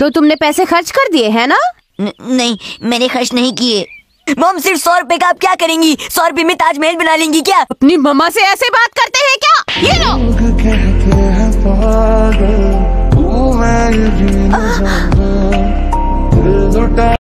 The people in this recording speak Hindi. तो तुमने पैसे खर्च कर दिए है ना? नहीं, मैंने खर्च नहीं किए। मम, सिर्फ 100 रुपए का आप क्या करेंगी? 100 रुपए में ताजमहल बना लेंगी क्या? अपनी मम्मा से ऐसे बात करते हैं क्या? ये लो।